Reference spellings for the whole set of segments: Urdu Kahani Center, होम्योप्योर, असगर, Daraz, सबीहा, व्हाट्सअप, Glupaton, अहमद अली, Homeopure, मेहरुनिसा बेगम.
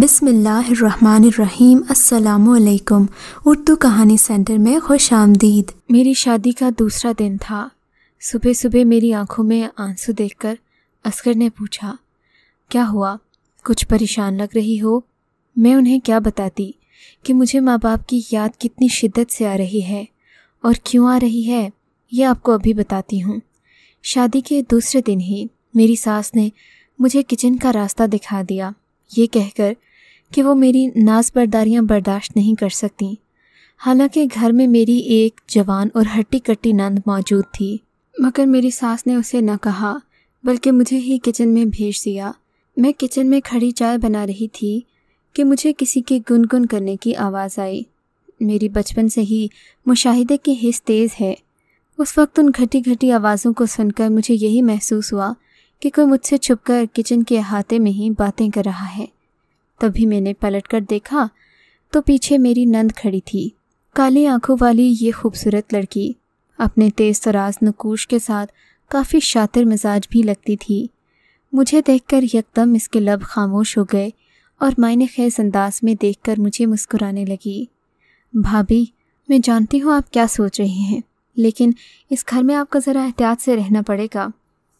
बिस्मिल्लाहिर्रहमानिर्रहीम। अस्सलामुअलैकुम। उर्दू कहानी सेंटर में खुश आमदीद। मेरी शादी का दूसरा दिन था। सुबह सुबह मेरी आंखों में आंसू देखकर असगर ने पूछा, क्या हुआ, कुछ परेशान लग रही हो? मैं उन्हें क्या बताती कि मुझे माँ बाप की याद कितनी शिद्दत से आ रही है और क्यों आ रही है, ये आपको अभी बताती हूँ। शादी के दूसरे दिन ही मेरी सास ने मुझे किचन का रास्ता दिखा दिया, ये कहकर कि वो मेरी नाज़बरदारियाँ बर्दाश्त नहीं कर सकती। हालांकि घर में मेरी एक जवान और हट्टी कट्टी नंद मौजूद थी, मगर मेरी सास ने उसे न कहा बल्कि मुझे ही किचन में भेज दिया। मैं किचन में खड़ी चाय बना रही थी कि मुझे किसी के गुनगुन करने की आवाज़ आई। मेरी बचपन से ही मुशाहिदे की हिस्स तेज़ है। उस वक्त उन घटी घटी आवाज़ों को सुनकर मुझे यही महसूस हुआ कि कोई मुझसे छुपकर किचन के अहाते में ही बातें कर रहा है। तभी मैंने पलटकर देखा तो पीछे मेरी नंद खड़ी थी। काली आंखों वाली ये खूबसूरत लड़की अपने तेज़ तराज नकूश के साथ काफ़ी शातिर मिजाज भी लगती थी। मुझे देखकर यकदम इसके लब खामोश हो गए और मायने खेज अंदाज में देखकर मुझे मुस्कुराने लगी। भाभी, मैं जानती हूँ आप क्या सोच रही हैं, लेकिन इस घर में आपको ज़रा एहतियात से रहना पड़ेगा,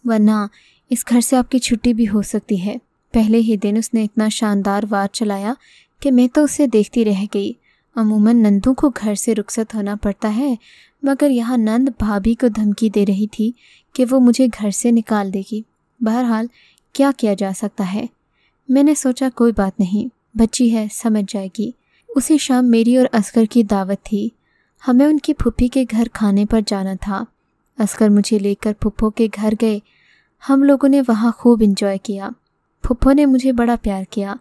वरना इस घर से आपकी छुट्टी भी हो सकती है। पहले ही दिन उसने इतना शानदार वार चलाया कि मैं तो उसे देखती रह गई। अमूमन नंदों को घर से रुखसत होना पड़ता है, मगर यहाँ नंद भाभी को धमकी दे रही थी कि वो मुझे घर से निकाल देगी। बहरहाल क्या किया जा सकता है। मैंने सोचा कोई बात नहीं, बच्ची है, समझ जाएगी। उसी शाम मेरी और असगर की दावत थी। हमें उनकी फूफी के घर खाने पर जाना था। असगर मुझे लेकर फूफो के घर गए। हम लोगों ने वहाँ खूब इंजॉय किया। फूफो ने मुझे बड़ा प्यार किया।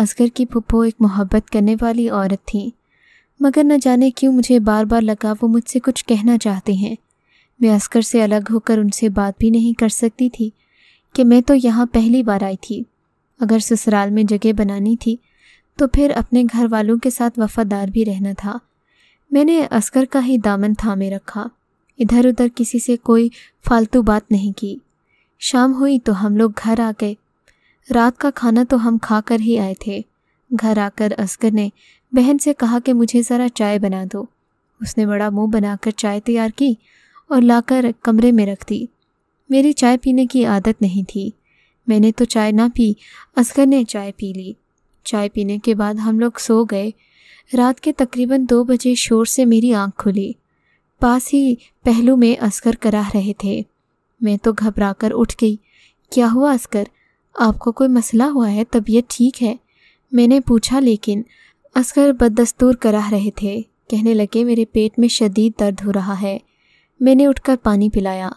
असगर की फूफो एक मोहब्बत करने वाली औरत थी, मगर न जाने क्यों मुझे बार बार लगा वो मुझसे कुछ कहना चाहते हैं। मैं असगर से अलग होकर उनसे बात भी नहीं कर सकती थी कि मैं तो यहाँ पहली बार आई थी। अगर ससुराल में जगह बनानी थी तो फिर अपने घर वालों के साथ वफादार भी रहना था। मैंने असगर का ही दामन थामे रखा, इधर उधर किसी से कोई फालतू बात नहीं की। शाम हुई तो हम लोग घर आ गए। रात का खाना तो हम खा कर ही आए थे। घर आकर असगर ने बहन से कहा कि मुझे ज़रा चाय बना दो। उसने बड़ा मुंह बनाकर चाय तैयार की और लाकर कमरे में रख दी। मेरी चाय पीने की आदत नहीं थी। मैंने तो चाय ना पी, असगर ने चाय पी ली। चाय पीने के बाद हम लोग सो गए। रात के तकरीबन 2 बजे शोर से मेरी आँख खुली। पास ही पहलू में असगर कराह रहे थे। मैं तो घबराकर उठ गई। क्या हुआ असगर, आपको कोई मसला हुआ है? तबीयत ठीक है? मैंने पूछा, लेकिन असगर बददस्तूर कराह रहे थे। कहने लगे मेरे पेट में शदीद दर्द हो रहा है। मैंने उठकर पानी पिलाया,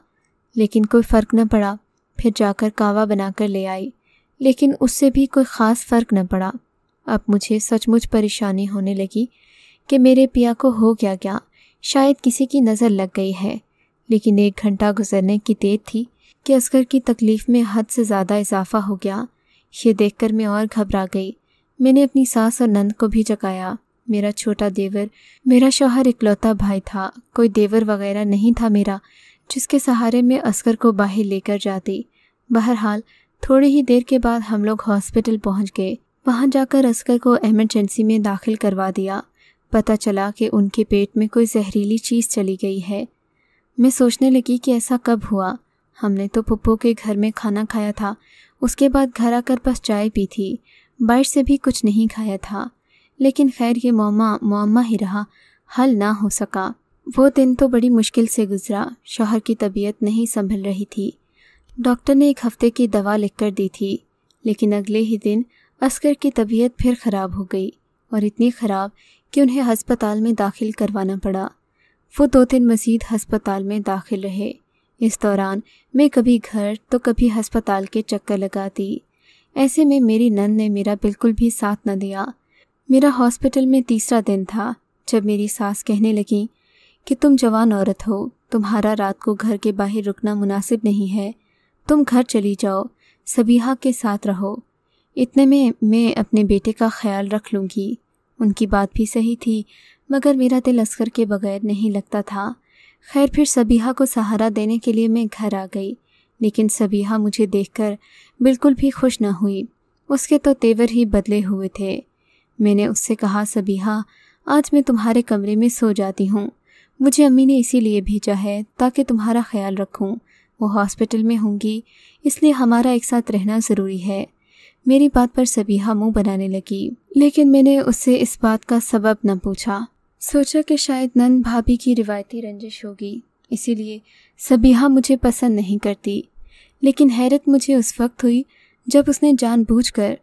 लेकिन कोई फ़र्क न पड़ा। फिर जाकर कावा बनाकर ले आई, लेकिन उससे भी कोई ख़ास फ़र्क न पड़ा। अब मुझे सचमुच परेशानी होने लगी कि मेरे पिया को हो क्या, शायद किसी की नज़र लग गई है। लेकिन 1 घंटा गुजरने की देर थी कि असगर की तकलीफ़ में हद से ज़्यादा इजाफ़ा हो गया। ये देखकर मैं और घबरा गई। मैंने अपनी सास और नंद को भी जगाया। मेरा छोटा देवर, मेरा शौहर इकलौता भाई था। कोई देवर वगैरह नहीं था मेरा जिसके सहारे मैं असगर को बाहर लेकर जाती। बहरहाल थोड़ी ही देर के बाद हम लोग हॉस्पिटल पहुंच गए। वहां जाकर असगर को एमरजेंसी में दाखिल करवा दिया। पता चला कि उनके पेट में कोई जहरीली चीज़ चली गई है। मैं सोचने लगी कि ऐसा कब हुआ। हमने तो फूफो के घर में खाना खाया था, उसके बाद घर आकर बस चाय पी थी, बाहर से भी कुछ नहीं खाया था। लेकिन खैर ये मौमा ही रहा, हल ना हो सका। वो दिन तो बड़ी मुश्किल से गुजरा। शौहर की तबीयत नहीं संभल रही थी। डॉक्टर ने 1 हफ्ते की दवा लिखकर दी थी, लेकिन अगले ही दिन असगर की तबीयत फिर ख़राब हो गई और इतनी ख़राब कि उन्हें हस्पताल में दाखिल करवाना पड़ा। वो 2 दिन मज़ीद हस्पताल में दाखिल रहे। इस दौरान मैं कभी घर तो कभी हस्पताल के चक्कर लगाती। ऐसे में मेरी नंद ने मेरा बिल्कुल भी साथ न दिया। मेरा हॉस्पिटल में तीसरा दिन था जब मेरी सास कहने लगी कि तुम जवान औरत हो, तुम्हारा रात को घर के बाहर रुकना मुनासिब नहीं है, तुम घर चली जाओ, सबीहा के साथ रहो, इतने में मैं अपने बेटे का ख्याल रख लूँगी। उनकी बात भी सही थी, मगर मेरा दिल असगर के बगैर नहीं लगता था। खैर फिर सबीहा को सहारा देने के लिए मैं घर आ गई, लेकिन सबीहा मुझे देखकर बिल्कुल भी खुश न हुई। उसके तो तेवर ही बदले हुए थे। मैंने उससे कहा, सबीहा आज मैं तुम्हारे कमरे में सो जाती हूँ, मुझे अम्मी ने इसीलिए भेजा है ताकि तुम्हारा ख्याल रखूँ। वो हॉस्पिटल में होंगी इसलिए हमारा एक साथ रहना ज़रूरी है। मेरी बात पर सबीहा मुंह बनाने लगी, लेकिन मैंने उससे इस बात का सबब न पूछा। सोचा कि शायद नन भाभी की रिवायती रंजिश होगी, इसीलिए सबीहा मुझे पसंद नहीं करती। लेकिन हैरत मुझे उस वक्त हुई जब उसने जानबूझकर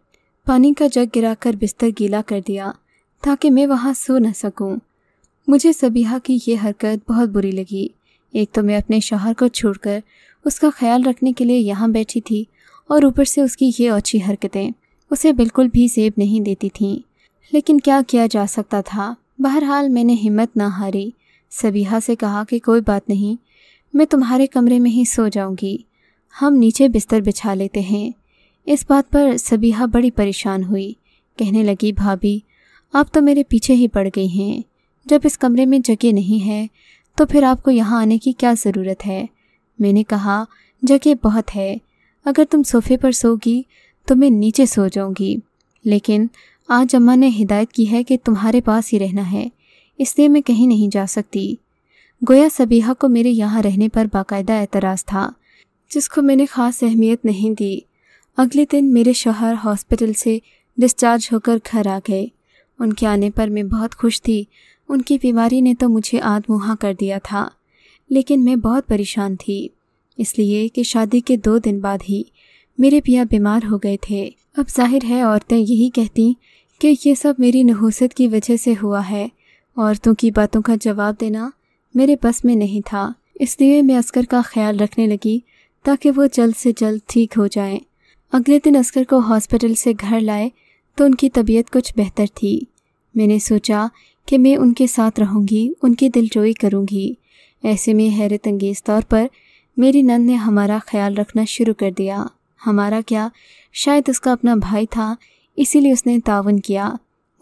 पानी का जग गिराकर बिस्तर गीला कर दिया ताकि मैं वहाँ सो न सकूं। मुझे सबीहा की ये हरकत बहुत बुरी लगी। एक तो मैं अपने शौहर को छोड़कर उसका ख्याल रखने के लिए यहाँ बैठी थी और ऊपर से उसकी ये ओछी हरकतें उसे बिल्कुल भी सेब नहीं देती थीं। लेकिन क्या किया जा सकता था। बहरहाल मैंने हिम्मत ना हारी। सबीहा से कहा कि कोई बात नहीं, मैं तुम्हारे कमरे में ही सो जाऊँगी, हम नीचे बिस्तर बिछा लेते हैं। इस बात पर सबीहा बड़ी परेशान हुई, कहने लगी, भाभी आप तो मेरे पीछे ही पड़ गई हैं। जब इस कमरे में जगह नहीं है तो फिर आपको यहाँ आने की क्या ज़रूरत है। मैंने कहा, जगह बहुत है, अगर तुम सोफ़े पर सोगी तो मैं नीचे सो जाऊँगी, लेकिन आज अम्मा ने हिदायत की है कि तुम्हारे पास ही रहना है, इसलिए मैं कहीं नहीं जा सकती। गोया सबीहा को मेरे यहाँ रहने पर बाकायदा एतराज़ था, जिसको मैंने ख़ास अहमियत नहीं दी। अगले दिन मेरे शौहर हॉस्पिटल से डिस्चार्ज होकर घर आ गए। उनके आने पर मैं बहुत खुश थी। उनकी बीमारी ने तो मुझे आधमुहा कर दिया था, लेकिन मैं बहुत परेशान थी, इसलिए कि शादी के 2 दिन बाद ही मेरे पिया बीमार हो गए थे। अब जाहिर है औरतें यही कहती कि ये सब मेरी नहुसत की वजह से हुआ है। औरतों की बातों का जवाब देना मेरे बस में नहीं था, इसलिए मैं असगर का ख्याल रखने लगी ताकि वो जल्द से जल्द ठीक हो जाएं। अगले दिन असगर को हॉस्पिटल से घर लाए तो उनकी तबीयत कुछ बेहतर थी। मैंने सोचा कि मैं उनके साथ रहूँगी, उनकी दिलजोई करूँगी। ऐसे में हैरत अंगेज़ तौर पर मेरी नंद ने हमारा ख्याल रखना शुरू कर दिया। हमारा क्या, शायद उसका अपना भाई था, इसीलिए उसने तावन किया।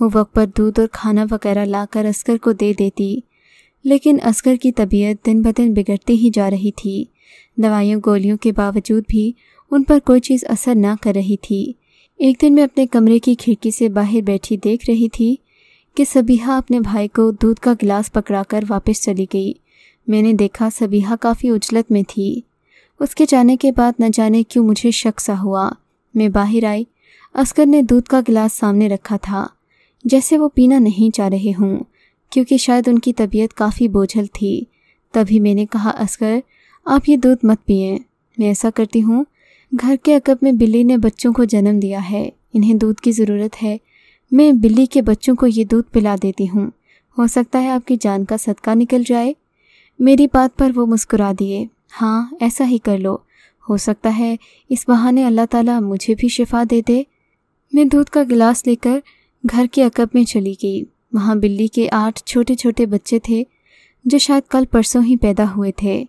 वो वक्त पर दूध और खाना वगैरह लाकर असगर को दे देती, लेकिन असगर की तबीयत दिन ब दिन बिगड़ती ही जा रही थी। दवाइयों गोलियों के बावजूद भी उन पर कोई चीज़ असर ना कर रही थी। एक दिन मैं अपने कमरे की खिड़की से बाहर बैठी देख रही थी कि सबीहा अपने भाई को दूध का गिलास पकड़ाकर वापस चली गई। मैंने देखा सबीहा काफ़ी उजलत में थी। उसके जाने के बाद न जाने क्यों मुझे शक सा हुआ। मैं बाहर आई, असगर ने दूध का गिलास सामने रखा था, जैसे वो पीना नहीं चाह रहे हों, क्योंकि शायद उनकी तबीयत काफ़ी बोझल थी। तभी मैंने कहा, असगर आप ये दूध मत पिएं। मैं ऐसा करती हूँ, घर के अकब में बिल्ली ने बच्चों को जन्म दिया है, इन्हें दूध की ज़रूरत है, मैं बिल्ली के बच्चों को ये दूध पिला देती हूँ, हो सकता है आपकी जान का सदका निकल जाए। मेरी बात पर वो मुस्कुरा दिए, हाँ ऐसा ही कर लो, हो सकता है इस बहाने अल्लाह ताला मुझे भी शिफा दे दे। मैं दूध का गिलास लेकर घर के अकब में चली गई। वहाँ बिल्ली के 8 छोटे छोटे बच्चे थे जो शायद कल परसों ही पैदा हुए थे।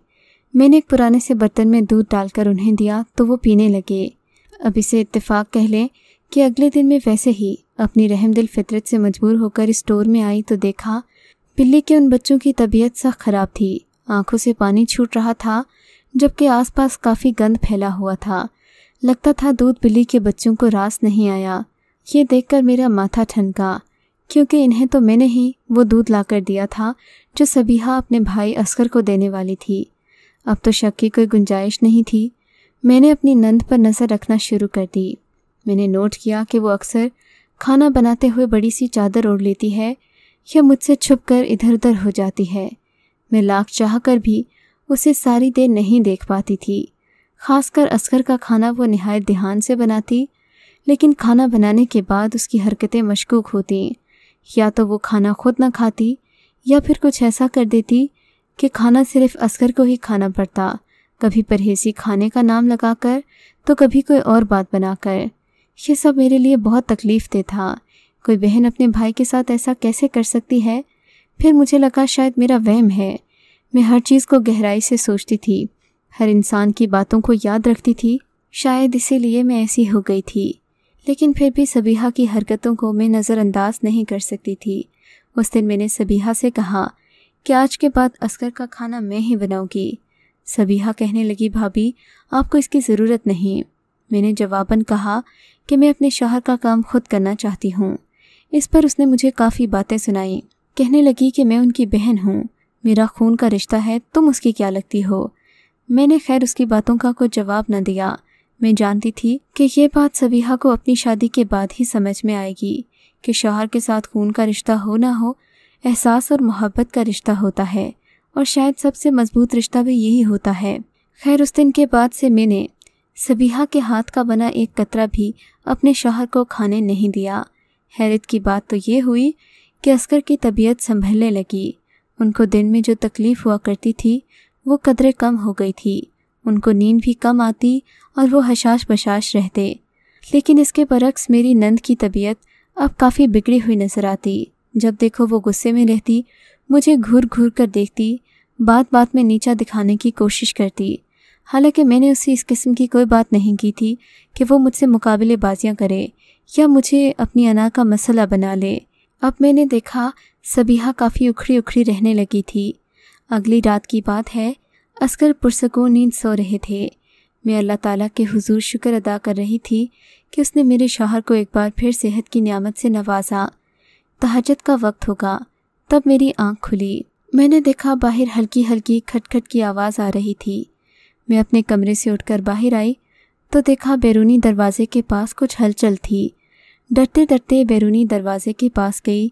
मैंने एक पुराने से बर्तन में दूध डालकर उन्हें दिया तो वो पीने लगे। अब इसे इत्तेफाक कह लें कि अगले दिन मैं वैसे ही अपनी रहमदिल फितरत से मजबूर होकर स्टोर में आई तो देखा बिल्ली के उन बच्चों की तबीयत सख्त ख़राब थी। आंखों से पानी छूट रहा था, जबकि आसपास काफ़ी गंद फैला हुआ था। लगता था दूध बिल्ली के बच्चों को रास नहीं आया। ये देखकर मेरा माथा ठनका, क्योंकि इन्हें तो मैंने ही वो दूध लाकर दिया था जो सबीहा अपने भाई असगर को देने वाली थी। अब तो शक की कोई गुंजाइश नहीं थी। मैंने अपनी नंद पर नज़र रखना शुरू कर दी। मैंने नोट किया कि वो अक्सर खाना बनाते हुए बड़ी सी चादर ओढ़ लेती है या मुझसे छुपकर इधर उधर हो जाती है। मैं लाख चाह कर भी उसे सारी देर नहीं देख पाती थी। ख़ासकर असगर का खाना वो निहायत ध्यान से बनाती, लेकिन खाना बनाने के बाद उसकी हरकतें मशकूक होती। या तो वो खाना खुद ना खाती या फिर कुछ ऐसा कर देती कि खाना सिर्फ असगर को ही खाना पड़ता, कभी परहेज़ी खाने का नाम लगाकर तो कभी कोई और बात बनाकर। यह सब मेरे लिए बहुत तकलीफ़ दे था। कोई बहन अपने भाई के साथ ऐसा कैसे कर सकती है। फिर मुझे लगा शायद मेरा वहम है। मैं हर चीज़ को गहराई से सोचती थी, हर इंसान की बातों को याद रखती थी, शायद इसीलिए मैं ऐसी हो गई थी। लेकिन फिर भी सबीहा की हरकतों को मैं नज़रअंदाज नहीं कर सकती थी। उस दिन मैंने सबीहा से कहा कि आज के बाद असगर का खाना मैं ही बनाऊंगी। सबीहा कहने लगी, भाभी आपको इसकी ज़रूरत नहीं। मैंने जवाबन कहा कि मैं अपने शौहर का काम खुद करना चाहती हूँ। इस पर उसने मुझे काफ़ी बातें सुनाई। कहने लगी कि मैं उनकी बहन हूँ, मेरा खून का रिश्ता है, तुम उसकी क्या लगती हो। मैंने खैर उसकी बातों का कुछ जवाब न दिया। मैं जानती थी कि ये बात सबीहा को अपनी शादी के बाद ही समझ में आएगी कि शौहर के साथ खून का रिश्ता हो ना हो, एहसास और मोहब्बत का रिश्ता होता है और शायद सबसे मजबूत रिश्ता भी यही होता है। खैर उस दिन के बाद से मैंने सबीहा के हाथ का बना एक कतरा भी अपने शौहर को खाने नहीं दिया। हैरत की बात तो ये हुई कि असगर की तबीयत संभलने लगी। उनको दिन में जो तकलीफ़ हुआ करती थी वो कदरे कम हो गई थी। उनको नींद भी कम आती और वो हशाश बशाश रहते। लेकिन इसके बरक्स मेरी नंद की तबीयत अब काफ़ी बिगड़ी हुई नज़र आती। जब देखो वो गुस्से में रहती, मुझे घूर घूर कर देखती, बात बात में नीचा दिखाने की कोशिश करती। हालांकि मैंने उससे इस किस्म की कोई बात नहीं की थी कि वो मुझसे मुकाबलेबाजियाँ करे या मुझे अपनी अना का मसला बना ले। अब मैंने देखा सबीहा काफ़ी उखड़ी उखड़ी रहने लगी थी। अगली रात की बात है, असगर पुरसकून नींद सो रहे थे। मैं अल्लाह ताला के हुजूर शुक्र अदा कर रही थी कि उसने मेरे शौहर को एक बार फिर सेहत की नियामत से नवाजा। तहज्जुद का वक्त होगा तब मेरी आंख खुली। मैंने देखा बाहर हल्की हल्की खटखट की आवाज़ आ रही थी। मैं अपने कमरे से उठकर बाहर आई तो देखा बैरूनी दरवाज़े के पास कुछ हलचल थी। डरते डरते बैरूनी दरवाज़े के पास गई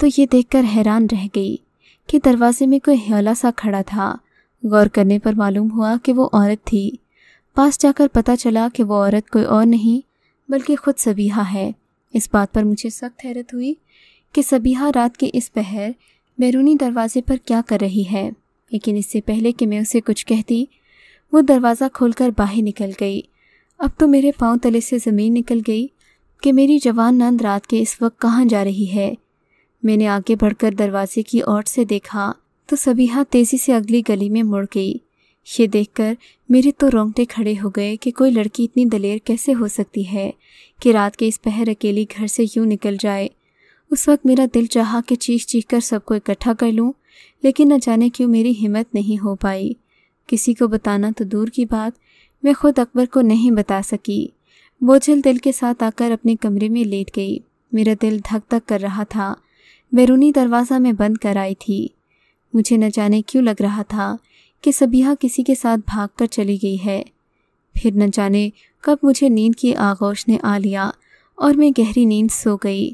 तो ये देखकर हैरान रह गई कि दरवाज़े में कोई ह्याला सा खड़ा था। गौर करने पर मालूम हुआ कि वो औरत थी। पास जाकर पता चला कि वो औरत कोई और नहीं बल्कि ख़ुद सबीहा है। इस बात पर मुझे सख्त हैरत हुई कि सबीहा रात के इस पहर बैरूनी दरवाज़े पर क्या कर रही है। लेकिन इससे पहले कि मैं उसे कुछ कहती, वो दरवाज़ा खोलकर बाहर निकल गई। अब तो मेरे पाँव तले से ज़मीन निकल गई कि मेरी जवान नंद रात के इस वक्त कहाँ जा रही है। मैंने आगे बढ़कर दरवाजे की ओर से देखा तो सबीहा तेज़ी से अगली गली में मुड़ गई। ये देखकर मेरे तो रोंगटे खड़े हो गए कि कोई लड़की इतनी दलेर कैसे हो सकती है कि रात के इस पहर अकेली घर से यूँ निकल जाए। उस वक्त मेरा दिल चाहा कि चीख चीख कर सबको इकट्ठा कर लूँ, लेकिन न जाने क्यों मेरी हिम्मत नहीं हो पाई। किसी को बताना तो दूर की बात, मैं ख़ुद अकबर को नहीं बता सकी। बोझिल दिल के साथ आकर अपने कमरे में लेट गई। मेरा दिल धक धक कर रहा था। बैरूनी दरवाज़ा में बंद कर आई थी। मुझे न जाने क्यों लग रहा था कि सबीहा किसी के साथ भागकर चली गई है। फिर न जाने कब मुझे नींद की आगोश ने आ लिया और मैं गहरी नींद सो गई।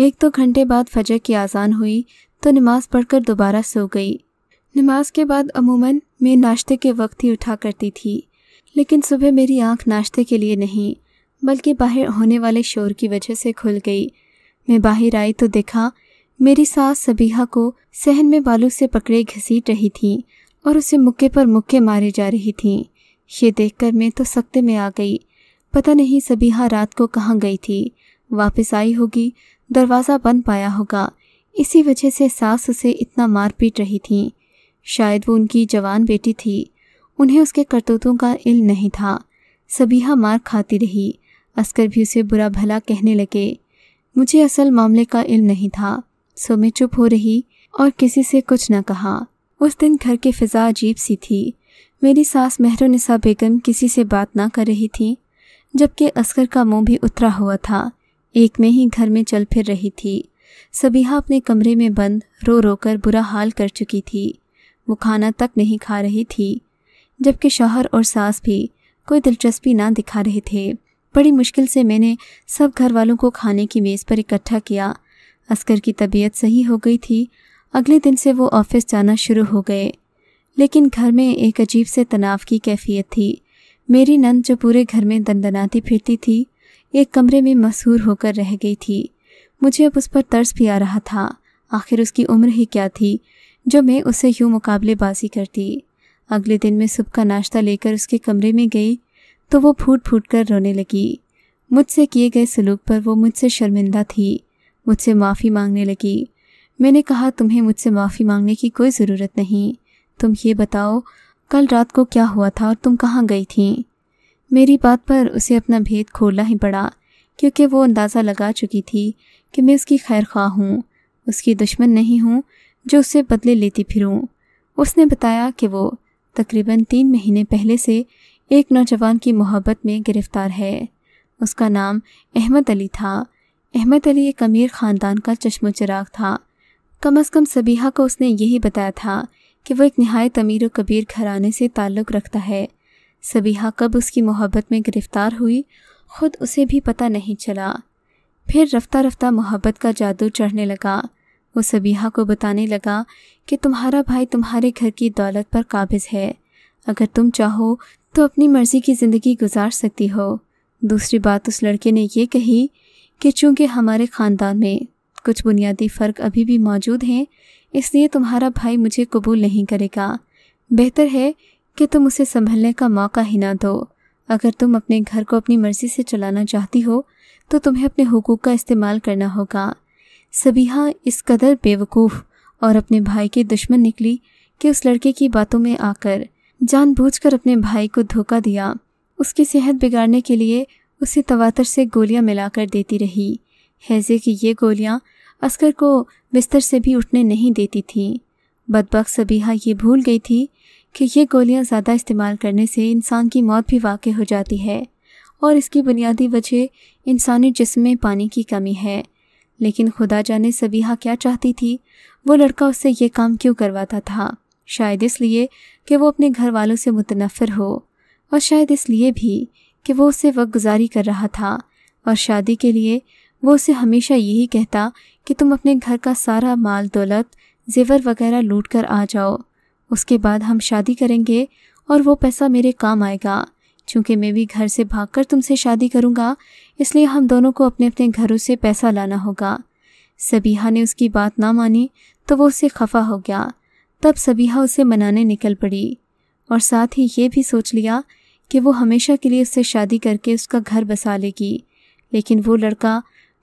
एक दो घंटे बाद फजर की आज़ान हुई तो नमाज़ पढ़कर दोबारा सो गई। नमाज के बाद अमूमन मैं नाश्ते के वक्त ही उठा करती थी, लेकिन सुबह मेरी आँख नाश्ते के लिए नहीं बल्कि बाहर होने वाले शोर की वजह से खुल गई। मैं बाहर आई तो देखा मेरी सास सबीहा को सहन में बालू से पकड़े घसीट रही थी और उसे मुक्के पर मुक्के मारे जा रही थी। ये देखकर मैं तो सख्ते में आ गई। पता नहीं सबीहा रात को कहाँ गई थी। वापस आई होगी, दरवाज़ा बंद पाया होगा, इसी वजह से सास उसे इतना मार पीट रही थी। शायद वो उनकी जवान बेटी थी, उन्हें उसके करतूतों का इल्म नहीं था। सबीहा मार खाती रही। असगर भी उसे बुरा भला कहने लगे। मुझे असल मामले का इल्म नहीं था, सो मैं चुप हो रही और किसी से कुछ न कहा। उस दिन घर की फ़िज़ा अजीब सी थी। मेरी सास मेहरुनिसा बेगम किसी से बात ना कर रही थी, जबकि असगर का मुंह भी उतरा हुआ था। एक में ही घर में चल फिर रही थी। सबीहा अपने कमरे में बंद रो रो कर बुरा हाल कर चुकी थी। वो खाना तक नहीं खा रही थी, जबकि शौहर और सास भी कोई दिलचस्पी ना दिखा रहे थे। बड़ी मुश्किल से मैंने सब घर वालों को खाने की मेज़ पर इकट्ठा किया। असगर की तबीयत सही हो गई थी। अगले दिन से वो ऑफिस जाना शुरू हो गए, लेकिन घर में एक अजीब से तनाव की कैफियत थी। मेरी नंद जो पूरे घर में दनदनाती फिरती थी, एक कमरे में मशहूर होकर रह गई थी। मुझे अब उस पर तरस भी आ रहा था। आखिर उसकी उम्र ही क्या थी जो मैं उससे यूँ मुकाबलेबाजी करती। अगले दिन मैं सुबह का नाश्ता लेकर उसके कमरे में गई तो वो फूट फूट कर रोने लगी। मुझसे किए गए सलूक पर वो मुझसे शर्मिंदा थी। मुझसे माफ़ी मांगने लगी। मैंने कहा, तुम्हें मुझसे माफ़ी मांगने की कोई ज़रूरत नहीं। तुम ये बताओ कल रात को क्या हुआ था और तुम कहाँ गई थी। मेरी बात पर उसे अपना भेद खोलना ही पड़ा, क्योंकि वो अंदाज़ा लगा चुकी थी कि मैं उसकी खैर ख्वाह हूँ, उसकी दुश्मन नहीं हूँ जो उससे बदले लेती फिरूँ। उसने बताया कि वो तकरीबन 3 महीने पहले से एक नौजवान की मोहब्बत में गिरफ़्तार है। उसका नाम अहमद अली था। अहमद अली एक अमीर ख़ानदान का चश्मो चिराग था। कम अज़ कम सबीहा को उसने यही बताया था कि वो एक नहायत अमीर व कबीर घराने से ताल्लुक़ रखता है। सबीहा कब उसकी मोहब्बत में गिरफ़्तार हुई ख़ुद उसे भी पता नहीं चला। फिर रफ्ता रफ्ता मोहब्बत का जादू चढ़ने लगा। वो सबीहा को बताने लगा कि तुम्हारा भाई तुम्हारे घर की दौलत पर काबिज़ है, अगर तुम चाहो तो अपनी मर्ज़ी की ज़िंदगी गुजार सकती हो। दूसरी बात उस लड़के ने यह कही कि चूँकि हमारे ख़ानदान में कुछ बुनियादी फ़र्क अभी भी मौजूद हैं, इसलिए तुम्हारा भाई मुझे कबूल नहीं करेगा। बेहतर है कि तुम उसे संभलने का मौका ही ना दो। अगर तुम अपने घर को अपनी मर्ज़ी से चलाना चाहती हो तो तुम्हें अपने हुकूक का इस्तेमाल करना होगा। सबीहा इस कदर बेवकूफ़ और अपने भाई के दुश्मन निकली कि उस लड़के की बातों में आकर जानबूझकर अपने भाई को धोखा दिया। उसकी सेहत बिगाड़ने के लिए उसे तवातर से गोलियां मिलाकर देती रही। हैजे की ये गोलियां अस्कर को बिस्तर से भी उठने नहीं देती थीं। बदबख्त सबीहा ये भूल गई थी कि ये गोलियां ज़्यादा इस्तेमाल करने से इंसान की मौत भी वाक़ हो जाती है और इसकी बुनियादी वजह इंसानी जिस्म में पानी की कमी है। लेकिन खुदा जाने सबीहा क्या चाहती थी, वो लड़का उससे ये काम क्यों करवाता था। शायद इसलिए कि वो अपने घर वालों से मुतनफ़र हो और शायद इसलिए भी कि वो उससे वक्त गुजारी कर रहा था और शादी के लिए वो उसे हमेशा यही कहता कि तुम अपने घर का सारा माल दौलत जेवर वगैरह लूट कर आ जाओ, उसके बाद हम शादी करेंगे और वो पैसा मेरे काम आएगा। चूँकि मैं भी घर से भागकर तुमसे शादी करूँगा, इसलिए हम दोनों को अपने अपने घरों से पैसा लाना होगा। सबीहा ने उसकी बात ना मानी तो वो उससे खफा हो गया। तब सबीहा उसे मनाने निकल पड़ी और साथ ही ये भी सोच लिया कि वो हमेशा के लिए उससे शादी करके उसका घर बसा लेगी। लेकिन वो लड़का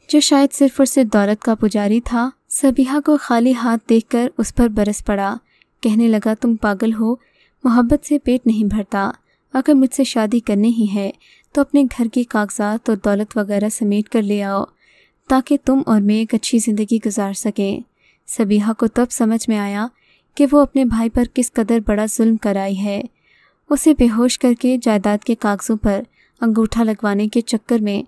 जो शायद सिर्फ़ और सिर्फ दौलत का पुजारी था, सबीहा को खाली हाथ देखकर उस पर बरस पड़ा। कहने लगा, तुम पागल हो, मोहब्बत से पेट नहीं भरता। अगर मुझसे शादी करनी ही है तो अपने घर के कागजात और दौलत वगैरह समेट कर ले आओ ताकि तुम और मैं एक अच्छी ज़िंदगी गुजार सकें। सबीहा को तब समझ में आया कि वो अपने भाई पर किस कदर बड़ा जुल्म कराई है। उसे बेहोश करके जायदाद के कागज़ों पर अंगूठा लगवाने के चक्कर में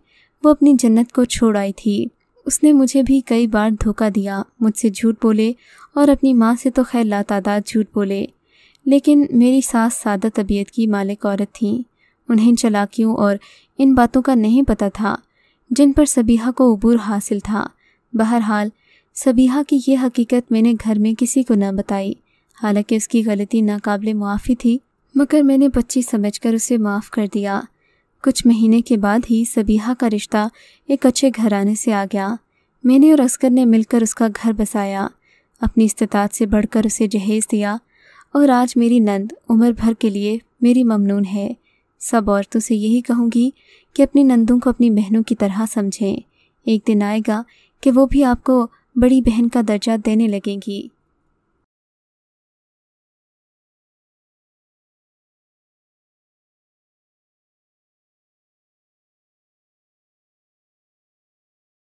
वो अपनी जन्नत को छोड़ आई थी। उसने मुझे भी कई बार धोखा दिया, मुझसे झूठ बोले और अपनी माँ से तो खैर लातादाद झूठ बोले। लेकिन मेरी सास सादा तबीयत की मालिक औरत थी, उन्हें चालाकियों और इन बातों का नहीं पता था जिन पर सबीहा को उबूर हासिल था। बहरहाल सबीहा की ये हकीकत मैंने घर में किसी को ना बताई। हालांकि उसकी गलती नाकाबिले मुआफ़ी थी, मगर मैंने बच्ची समझकर उसे माफ़ कर दिया। कुछ महीने के बाद ही सबीहा का रिश्ता एक अच्छे घराने से आ गया। मैंने और अस्कर ने मिलकर उसका घर बसाया, अपनी इस्तात से बढ़कर उसे जहेज़ दिया और आज मेरी नंद उम्र भर के लिए मेरी ममनून है। सब औरतों से यही कहूँगी कि अपनी नंदों को अपनी बहनों की तरह समझें। एक दिन आएगा कि वो भी आपको बड़ी बहन का दर्जा देने लगेंगी।